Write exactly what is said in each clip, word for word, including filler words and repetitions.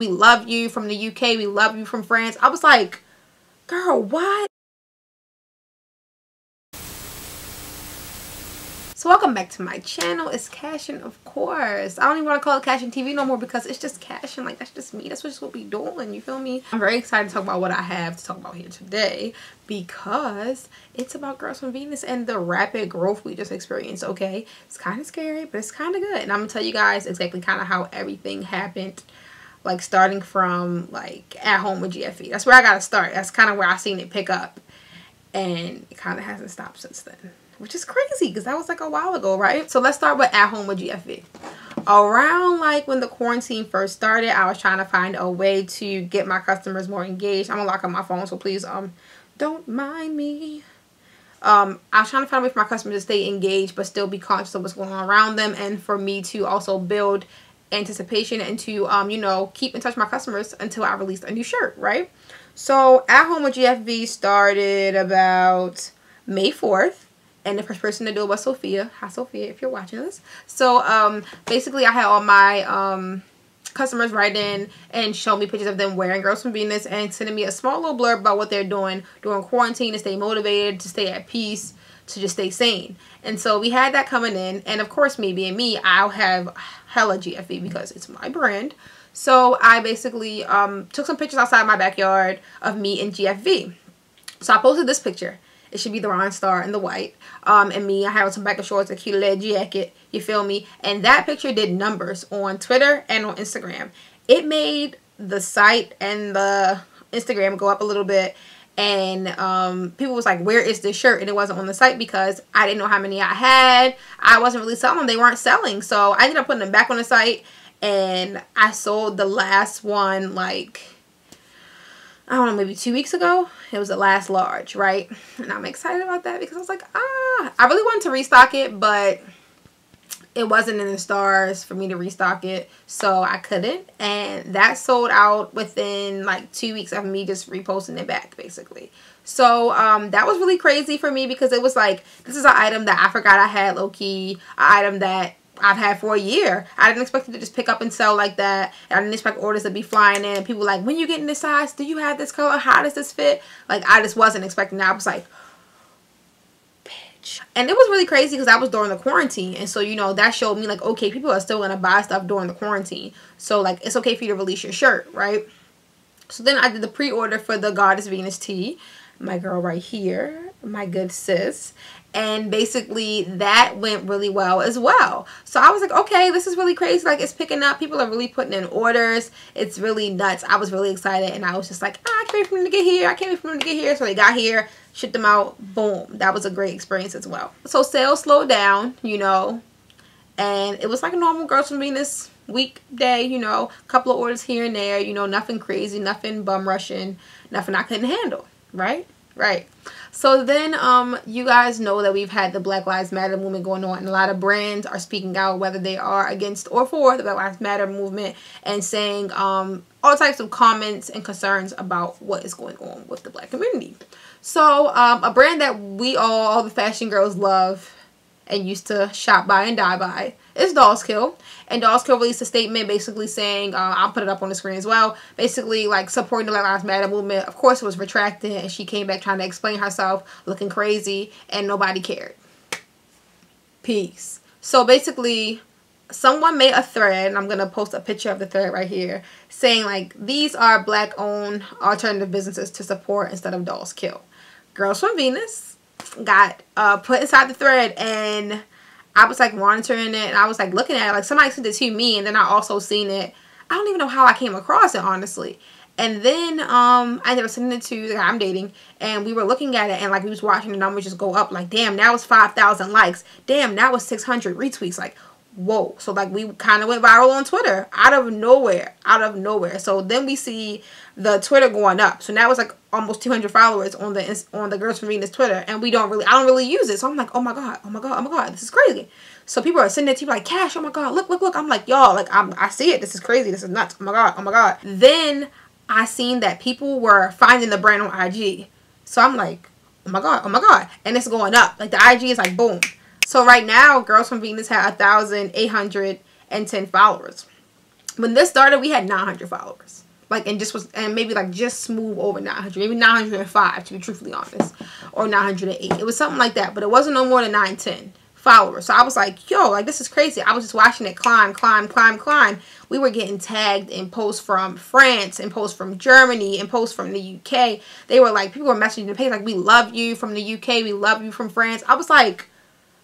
we love you from the U K, we love you from France. I was like, girl, what? So welcome back to my channel. It's Kashionn, of course. I don't even want to call it Kashionn T V no more because it's just Kashionn. Like, that's just me. That's just what we doing. You feel me? I'm very excited to talk about what I have to talk about here today because it's about Girls from Venus and the rapid growth we just experienced, okay? It's kind of scary, but it's kind of good. And I'm going to tell you guys exactly kind of how everything happened, like starting from, like, at home with G F E. That's where I got to start. That's kind of where I seen it pick up. And it kind of hasn't stopped since then, which is crazy because that was like a while ago, right? So let's start with at home with G F V. Around like when the quarantine first started, I was trying to find a way to get my customers more engaged. I'm gonna lock up my phone, so please um don't mind me. Um, I was trying to find a way for my customers to stay engaged but still be conscious of what's going on around them, and for me to also build anticipation and to um you know, keep in touch with my customers until I released a new shirt, right? So at home with G F V started about May fourth. And the first person to do it was Sophia. Hi, Sophia, if you're watching this. So, um, basically, I had all my um, customers write in and show me pictures of them wearing Girls from Venus and sending me a small little blurb about what they're doing during quarantine to stay motivated, to stay at peace, to just stay sane. And so we had that coming in. And, of course, me being me, I'll have hella G F V because it's my brand. So I basically um, took some pictures outside my backyard of me and G F V. So I posted this picture. It should be the Ron Star in the white. Um, and me, I had some back of shorts, a cute leather jacket. You feel me? And that picture did numbers on Twitter and on Instagram. It made the site and the Instagram go up a little bit. And um, people was like, where is this shirt? And it wasn't on the site because I didn't know how many I had. I wasn't really selling them. They weren't selling. So I ended up putting them back on the site. And I sold the last one like... I don't know, maybe two weeks ago. It was the last large, right? And I'm excited about that because I was like, ah, I really wanted to restock it, but it wasn't in the stars for me to restock it, so I couldn't. And that sold out within like two weeks of me just reposting it back, basically. So um, that was really crazy for me because it was like, this is an item that I forgot I had, low-key, an item that I've had for a year. I didn't expect it to just pick up and sell like that. I didn't expect orders to be flying in. People were like, when you getting this size? Do you have this color? How does this fit? Like, I just wasn't expecting that. I was like, bitch. And it was really crazy because that was during the quarantine. And so, you know, that showed me like, okay, people are still going to buy stuff during the quarantine. So, like, it's okay for you to release your shirt, right? So then I did the pre-order for the Goddess Venus tee. My girl right here, my good sis. And basically that went really well as well. So I was like, okay, this is really crazy. Like, it's picking up. People are really putting in orders. It's really nuts. I was really excited. And I was just like, ah, I can't wait for them to get here. I can't wait for them to get here. So they got here, shipped them out. Boom. That was a great experience as well. So sales slowed down, you know. And it was like a normal Girls from Venus weekday, you know. A couple of orders here and there. You know, nothing crazy. Nothing bum rushing. Nothing I couldn't handle. Right? Right. So then um, you guys know that we've had the Black Lives Matter movement going on, and a lot of brands are speaking out whether they are against or for the Black Lives Matter movement and saying um, all types of comments and concerns about what is going on with the Black community. So um, a brand that we all, all the fashion girls love and used to shop by and die by is Dolls Kill. And Dolls Kill released a statement basically saying, uh, I'll put it up on the screen as well, basically like supporting the Black Lives Matter movement. Of course, it was retracted, and she came back trying to explain herself, looking crazy, and nobody cared. Peace. So basically, someone made a thread, and I'm going to post a picture of the thread right here, saying like, these are Black-owned alternative businesses to support instead of Dolls Kill. Girls from Venus got uh put inside the thread, and I was like monitoring it, and I was like looking at it, like somebody sent it to me, and then I also seen it. I don't even know how I came across it, honestly. And then um I ended up sending it to the guy I'm dating, and we were looking at it, and like we was watching the numbers just go up. Like, damn, that was five thousand likes. Damn, that was six hundred retweets. Like, whoa. So like we kind of went viral on Twitter out of nowhere, out of nowhere. So then we see the Twitter going up. So now it's like almost two hundred followers on the on the Girls from Venus Twitter, and we don't really, I don't really use it. So I'm like, oh my god, oh my god, oh my god, this is crazy. So people are sending it to me like, Cash, oh my god, look, look, look. I'm like, y'all, like I'm, I see it. This is crazy. This is nuts. Oh my god, oh my god. Then I seen that people were finding the brand on I G. So I'm like, oh my god, oh my god, and it's going up. Like the I G is like boom. So right now, Girls from Venus had one thousand eight hundred ten followers. when this started, we had nine hundred followers. Like, and just was, and maybe like just smooth over nine hundred, maybe nine hundred five to be truthfully honest, or nine hundred eight. It was something like that, but it wasn't no more than nine ten followers. So I was like, yo, like this is crazy. I was just watching it climb, climb, climb, climb. We were getting tagged in posts from France, and posts from Germany, and posts from the U K. They were like, people were messaging the page like, we love you from the U K, we love you from France. I was like,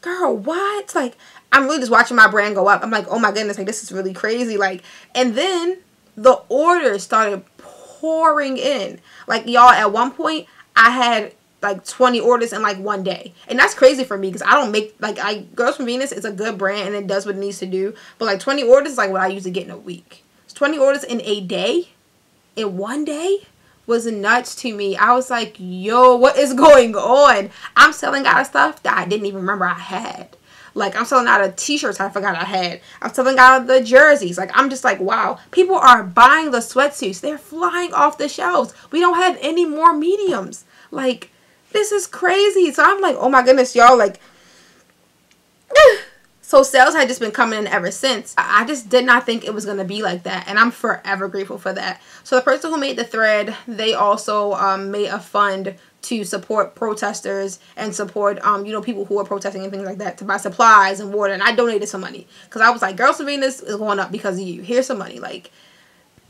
girl, what? Like, I'm really just watching my brand go up. I'm like, oh my goodness, like this is really crazy. Like, and then the orders started pouring in. Like, y'all, at one point I had like twenty orders in like one day, and that's crazy for me because I don't make like I Girls from Venus is a good brand and it does what it needs to do, but like twenty orders is like what I usually get in a week. So twenty orders in a day, in one day, was nuts to me. I was like, yo, what is going on? I'm selling out of stuff that I didn't even remember I had. Like, I'm selling out of t-shirts I forgot I had. I'm selling out of the jerseys. Like, I'm just like, wow. People are buying the sweatsuits. They're flying off the shelves. We don't have any more mediums. Like, this is crazy. So I'm like, oh my goodness, y'all. Like, so sales had just been coming in ever since. I just did not think it was going to be like that. And I'm forever grateful for that. So the person who made the thread, they also um, made a fund to support protesters and support, um, you know, people who are protesting and things like that, to buy supplies and water. And I donated some money because I was like, Girls from Venus is going up because of you. Here's some money, like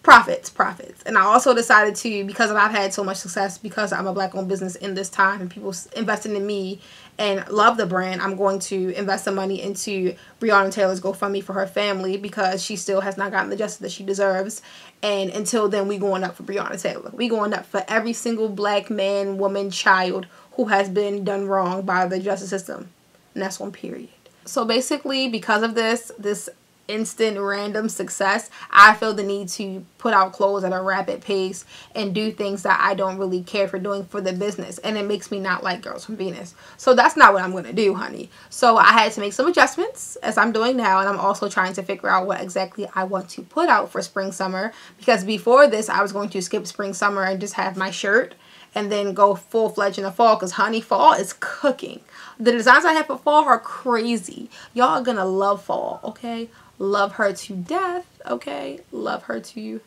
profits, profits. And I also decided to, because I've had so much success, because I'm a black-owned business in this time and people investing in me and love the brand, I'm going to invest some money into Breonna Taylor's GoFundMe for her family because she still has not gotten the justice that she deserves. And until then, we going up for Breonna Taylor. We going up for every single black man, woman, child who has been done wrong by the justice system. And that's one period. So basically, because of this, this instant random success, I feel the need to put out clothes at a rapid pace and do things that I don't really care for doing for the business, and it makes me not like Girls from Venus. So that's not what I'm gonna do, honey. So I had to make some adjustments, as I'm doing now, and I'm also trying to figure out what exactly I want to put out for spring summer, because before this I was going to skip spring summer and just have my shirt and then go full-fledged in the fall, because honey, fall is cooking. The designs I have for fall are crazy. Y'all are gonna love fall, okay? Love her to death, okay? Love her to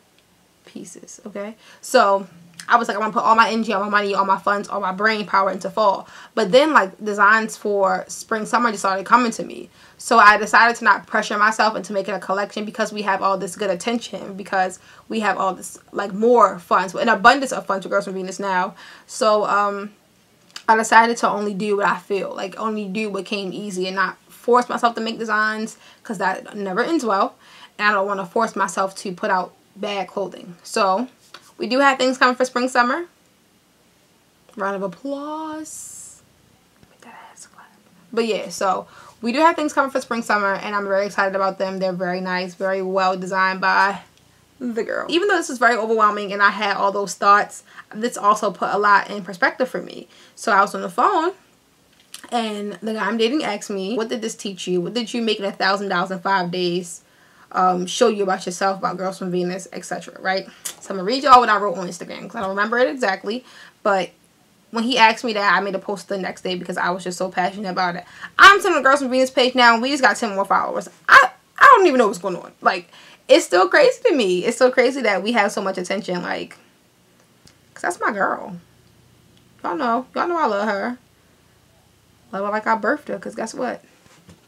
pieces, okay? So I was like, I'm gonna put all my energy, all my money, all my funds, all my brain power into fall. But then, like, designs for spring summer just started coming to me, so I decided to not pressure myself into making a collection, because we have all this good attention, because we have all this, like, more funds, an abundance of funds with Girls from Venus now. So um I decided to only do what I feel like, only do what came easy, and not force myself to make designs, because that never ends well, and I don't want to force myself to put out bad clothing. So we do have things coming for spring summer. Round of applause. Make that ass clap. But yeah, so we do have things coming for spring summer, and I'm very excited about them. They're very nice, very well designed by the girl. Even though this was very overwhelming and I had all those thoughts, this also put a lot in perspective for me. So I was on the phone, and the guy I'm dating asked me, what did this teach you? What did you making a thousand dollars in five days um, show you about yourself, about Girls from Venus, et cetera, right? So I'm going to read y'all what I wrote on Instagram, because I don't remember it exactly. But when he asked me that, I made a post the next day because I was just so passionate about it. I'm sitting on the Girls from Venus page now, and we just got ten more followers. I, I don't even know what's going on. Like, it's still crazy to me. It's so crazy that we have so much attention, like, because that's my girl. Y'all know. Y'all know I love her. Love her like I birthed her, because guess what?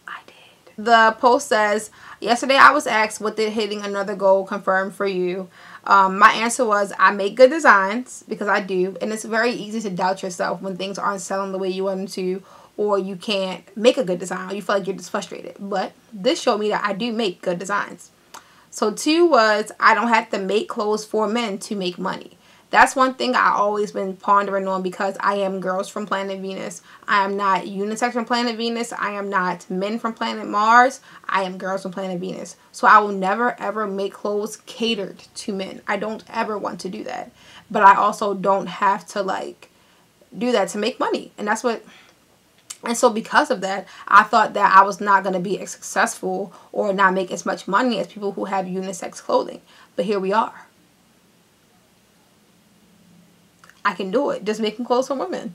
I did. The post says, yesterday I was asked, what did hitting another goal confirm for you? Um, my answer was, I make good designs, because I do. And it's very easy to doubt yourself when things aren't selling the way you want them to, or you can't make a good design, or you feel like you're just frustrated. But this showed me that I do make good designs. So two was, I don't have to make clothes for men to make money. That's one thing I've always been pondering on, because I am girls from planet Venus. I am not unisex from planet Venus. I am not men from planet Mars. I am girls from planet Venus. So I will never ever make clothes catered to men. I don't ever want to do that. But I also don't have to, like, do that to make money. And that's what... And so because of that, I thought that I was not going to be as successful or not make as much money as people who have unisex clothing. But here we are. I can do it. Just making clothes for women.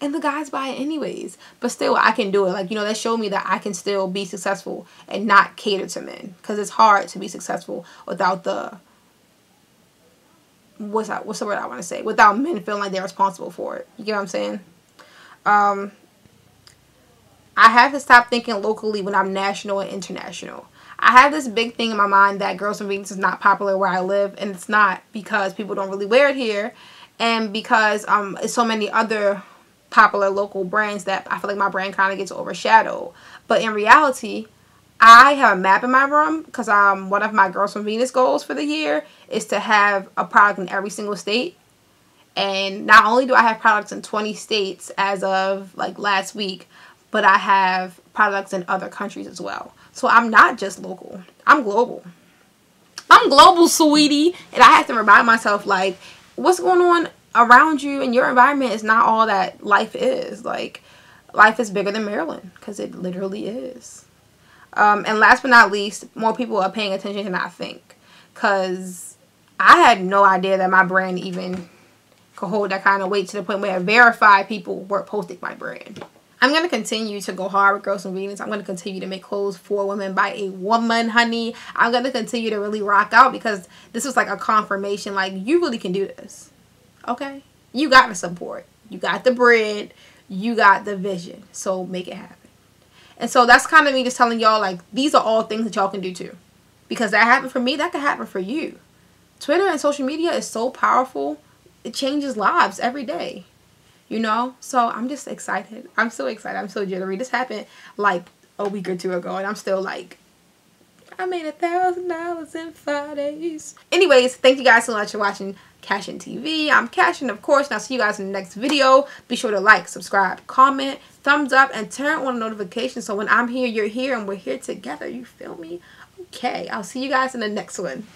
and the guys buy it anyways. But still, I can do it. Like, you know, that showed me that I can still be successful and not cater to men, because it's hard to be successful without the what's that what's the word I want to say without men feeling like they're responsible for it. You get what I'm saying? um I have to stop thinking locally when I'm national and international. I have this big thing in my mind that Girls from Venus is not popular where I live, and it's not because people don't really wear it here, and because um it's so many other popular local brands that I feel like my brand kind of gets overshadowed. But in reality, I have a map in my room, because um one of my Girls from Venus goals for the year is to have a product in every single state. And not only do I have products in twenty states as of like last week, but I have products in other countries as well. So I'm not just local. I'm global. I'm global, sweetie. And I have to remind myself, like, what's going on around you and your environment is not all that life is. Like, life is bigger than Maryland, because it literally is. Um, and last but not least, more people are paying attention than I think. Because I had no idea that my brand even could hold that kind of weight, to the point where verified people were posting my brand. I'm going to continue to go hard with Girls from Venus. I'm going to continue to make clothes for women by a woman, honey. I'm going to continue to really rock out, because this was like a confirmation. Like, you really can do this. Okay? You got the support. You got the bread. You got the vision. So make it happen. And so that's kind of me just telling y'all, like, these are all things that y'all can do too. Because that happened for me. That could happen for you. Twitter and social media is so powerful. It changes lives every day. You know, so I'm just excited. I'm so excited. I'm so jittery. This happened like a week or two ago, and I'm still like, I made a thousand dollars in five days. Anyways, thank you guys so much for watching Kashionn T V. I'm Kashionn, of course, and I'll see you guys in the next video. Be sure to like, subscribe, comment, thumbs up, and turn on notifications, so when I'm here, you're here, and we're here together. You feel me? Okay, I'll see you guys in the next one.